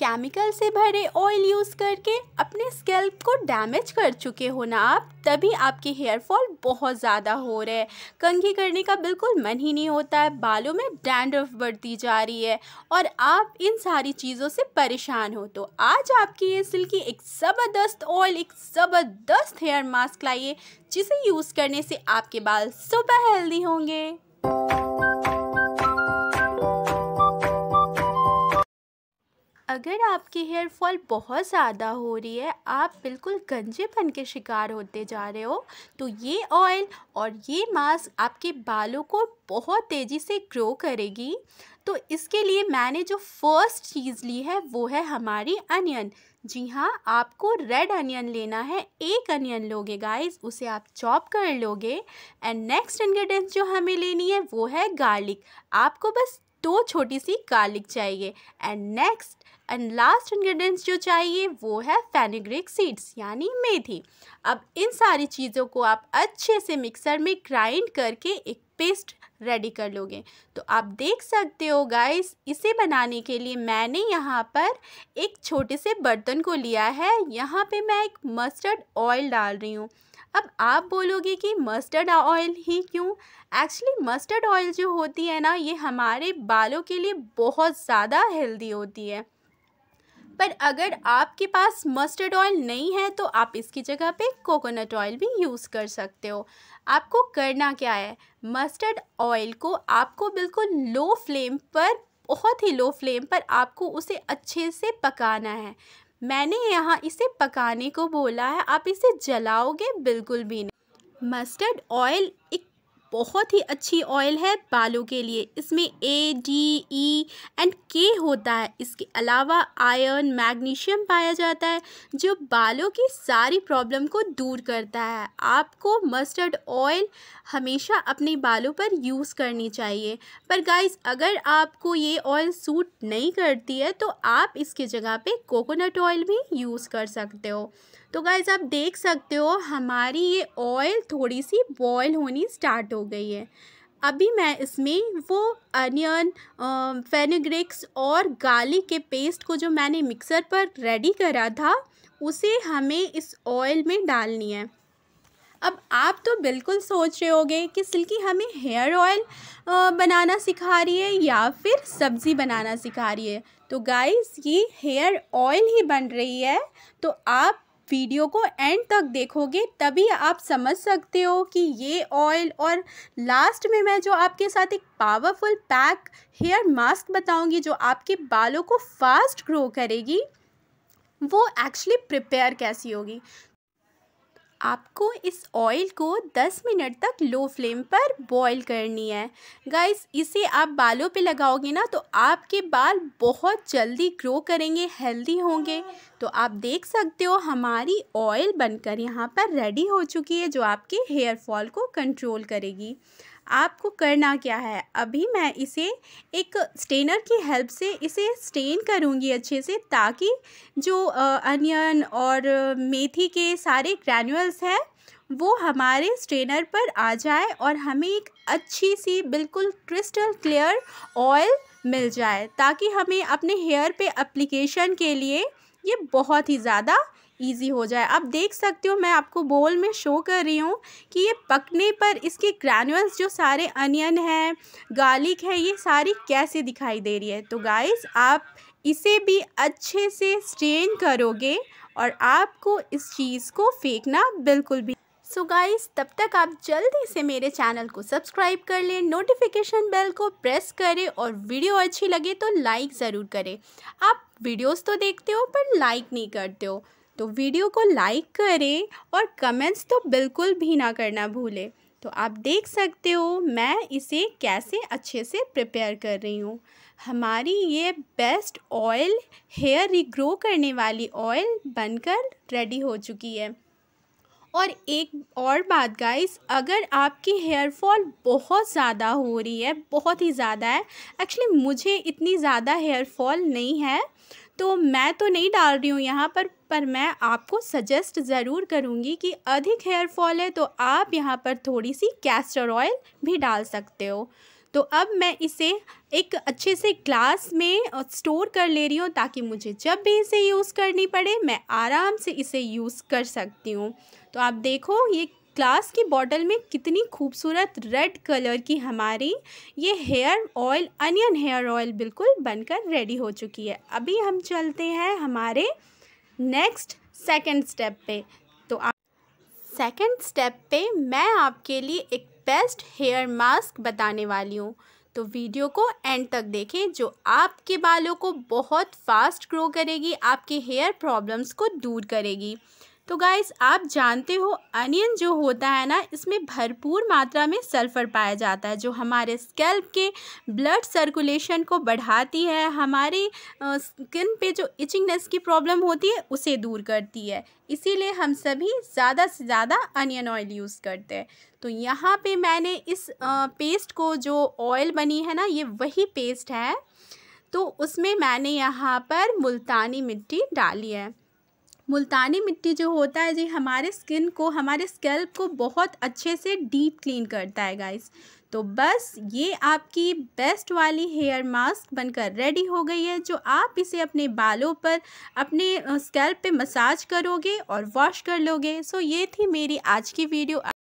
Chemical से भरे oil use करके अपने स्कैल्प को डैमेज कर चुके हो ना आप, तभी आपके हेयर फॉल बहुत ज़्यादा हो रहे हैं। कंघी करने का बिल्कुल मन ही नहीं होता है, बालों में डैंड्रफ बढ़ती जा रही है और आप इन सारी चीज़ों से परेशान हो। तो आज आपकी ये सिल्की एक ज़बरदस्त ऑयल, एक ज़बरदस्त हेयर मास्क लाइए जिसे यूज़ करने से आपके बाल सुपर हेल्दी होंगे। अगर आपकी हेयर फॉल बहुत ज़्यादा हो रही है, आप बिल्कुल गंजेपन के शिकार होते जा रहे हो, तो ये ऑयल और ये मास्क आपके बालों को बहुत तेज़ी से ग्रो करेगी। तो इसके लिए मैंने जो फर्स्ट चीज़ ली है वो है हमारी अनियन। जी हाँ, आपको रेड अनियन लेना है, एक अनियन लोगे गाइस, उसे आप चॉप कर लोगे। एंड नेक्स्ट इन्ग्रीडियंट जो हमें लेनी है वो है गार्लिक। आपको बस 2 छोटी सी गार्लिक चाहिए। And next and last ingredients जो चाहिए वो है फेनिग्रिक सीड्स यानी मेथी। अब इन सारी चीज़ों को आप अच्छे से मिक्सर में ग्राइंड करके एक पेस्ट रेडी कर लोगे। तो आप देख सकते हो गाइस, इसे बनाने के लिए मैंने यहाँ पर एक छोटे से बर्तन को लिया है। यहाँ पे मैं एक मस्टर्ड ऑयल डाल रही हूँ। अब आप बोलोगे कि मस्टर्ड ऑयल ही क्यों? एक्चुअली मस्टर्ड ऑयल जो होती है ना, ये हमारे बालों के लिए बहुत ज़्यादा हेल्दी होती है। पर अगर आपके पास मस्टर्ड ऑयल नहीं है तो आप इसकी जगह पे कोकोनट ऑयल भी यूज़ कर सकते हो। आपको करना क्या है, मस्टर्ड ऑयल को आपको बिल्कुल लो फ्लेम पर, बहुत ही लो फ्लेम पर आपको उसे अच्छे से पकाना है। मैंने यहाँ इसे पकाने को बोला है, आप इसे जलाओगे बिल्कुल भी नहीं। मस्टर्ड ऑयल एक बहुत ही अच्छी ऑयल है बालों के लिए। इसमें A, D, E और K होता है। इसके अलावा आयरन, मैग्नीशियम पाया जाता है जो बालों की सारी प्रॉब्लम को दूर करता है। आपको मस्टर्ड ऑयल हमेशा अपने बालों पर यूज़ करनी चाहिए। पर गाइस, अगर आपको ये ऑयल सूट नहीं करती है तो आप इसके जगह पे कोकोनट ऑयल भी यूज़ कर सकते हो। तो गाइस, आप देख सकते हो हमारी ये ऑयल थोड़ी सी बॉयल होनी स्टार्ट हो गई है। अभी मैं इसमें वो अनियन, फेनिग्रिक्स और गार्लिक के पेस्ट को जो मैंने मिक्सर पर रेडी करा था उसे हमें इस ऑयल में डालनी है। अब आप तो बिल्कुल सोच रहे होंगे कि सिल्की हमें हेयर ऑयल बनाना सिखा रही है या फिर सब्ज़ी बनाना सिखा रही है। तो गाइस, ये हेयर ऑयल ही बन रही है, तो आप वीडियो को एंड तक देखोगे तभी आप समझ सकते हो कि ये ऑयल। और लास्ट में मैं जो आपके साथ एक पावरफुल पैक हेयर मास्क बताऊंगी जो आपके बालों को फास्ट ग्रो करेगी, वो एक्चुअली प्रिपेयर कैसी होगी। आपको इस ऑयल को 10 मिनट तक लो फ्लेम पर बॉईल करनी है। गाइस, इसे आप बालों पे लगाओगे ना तो आपके बाल बहुत जल्दी ग्रो करेंगे, हेल्दी होंगे। तो आप देख सकते हो हमारी ऑयल बनकर यहाँ पर रेडी हो चुकी है जो आपके हेयर फॉल को कंट्रोल करेगी। आपको करना क्या है, अभी मैं इसे एक स्टेनर की हेल्प से इसे स्टेन करूँगी अच्छे से, ताकि जो अनियन और मेथी के सारे ग्रैन्यूल्स हैं वो हमारे स्ट्रेनर पर आ जाए और हमें एक अच्छी सी बिल्कुल क्रिस्टल क्लियर ऑयल मिल जाए, ताकि हमें अपने हेयर पे एप्लीकेशन के लिए ये बहुत ही ज़्यादा ईजी हो जाए। आप देख सकते हो, मैं आपको बोल में शो कर रही हूँ कि ये पकने पर इसके ग्रैन्यूल्स जो सारे अनियन हैं, गार्लिक है, ये सारी कैसे दिखाई दे रही है। तो गाइस, आप इसे भी अच्छे से स्ट्रेन करोगे और आपको इस चीज़ को फेंकना बिल्कुल भी। सो गाइस, तब तक आप जल्दी से मेरे चैनल को सब्सक्राइब कर लें, नोटिफिकेशन बेल को प्रेस करें और वीडियो अच्छी लगे तो लाइक ज़रूर करें। आप वीडियोस तो देखते हो पर लाइक नहीं करते हो, तो वीडियो को लाइक करें और कमेंट्स तो बिल्कुल भी ना करना भूलें। तो आप देख सकते हो मैं इसे कैसे अच्छे से प्रिपेयर कर रही हूँ। हमारी ये बेस्ट ऑयल, हेयर रिग्रो करने वाली ऑयल बनकर रेडी हो चुकी है। और एक और बात गाइस, अगर आपकी हेयर फॉल बहुत ज़्यादा हो रही है, बहुत ही ज़्यादा है, एक्चुअली मुझे इतनी ज़्यादा हेयर फॉल नहीं है तो मैं तो नहीं डाल रही हूँ यहाँ पर मैं आपको सजेस्ट ज़रूर करूँगी कि अधिक हेयर फॉल है तो आप यहाँ पर थोड़ी सी कैस्टर ऑयल भी डाल सकते हो। तो अब मैं इसे एक अच्छे से ग्लास में स्टोर कर ले रही हूँ ताकि मुझे जब भी इसे यूज़ करनी पड़े मैं आराम से इसे यूज़ कर सकती हूँ। तो आप देखो ये ग्लास की बॉटल में कितनी खूबसूरत रेड कलर की हमारी ये hair oil, onion hair oil बिल्कुल बनकर रेडी हो चुकी है। अभी हम चलते हैं हमारे नेक्स्ट सेकंड स्टेप पे। तो आप सेकंड स्टेप पे मैं आपके लिए एक बेस्ट हेयर मास्क बताने वाली हूँ, तो वीडियो को एंड तक देखें जो आपके बालों को बहुत फास्ट ग्रो करेगी, आपके हेयर प्रॉब्लम्स को दूर करेगी। तो गाइस आप जानते हो अनियन जो होता है ना, इसमें भरपूर मात्रा में सल्फ़र पाया जाता है जो हमारे स्कैल्प के ब्लड सर्कुलेशन को बढ़ाती है, हमारी स्किन पे जो इचिंगनेस की प्रॉब्लम होती है उसे दूर करती है। इसीलिए हम सभी ज़्यादा से ज़्यादा अनियन ऑयल यूज़ करते हैं। तो यहाँ पे मैंने इस पेस्ट को, जो ऑयल बनी है ना ये वही पेस्ट है, तो उसमें मैंने यहाँ पर मुल्तानी मिट्टी डाली है। मुल्तानी मिट्टी जो होता है जी हमारे स्किन को, हमारे स्कैल्प को बहुत अच्छे से डीप क्लीन करता है गाइस। तो बस ये आपकी बेस्ट वाली हेयर मास्क बनकर रेडी हो गई है, जो आप इसे अपने बालों पर, अपने स्कैल्प पे मसाज करोगे और वॉश कर लोगे। सो ये थी मेरी आज की वीडियो।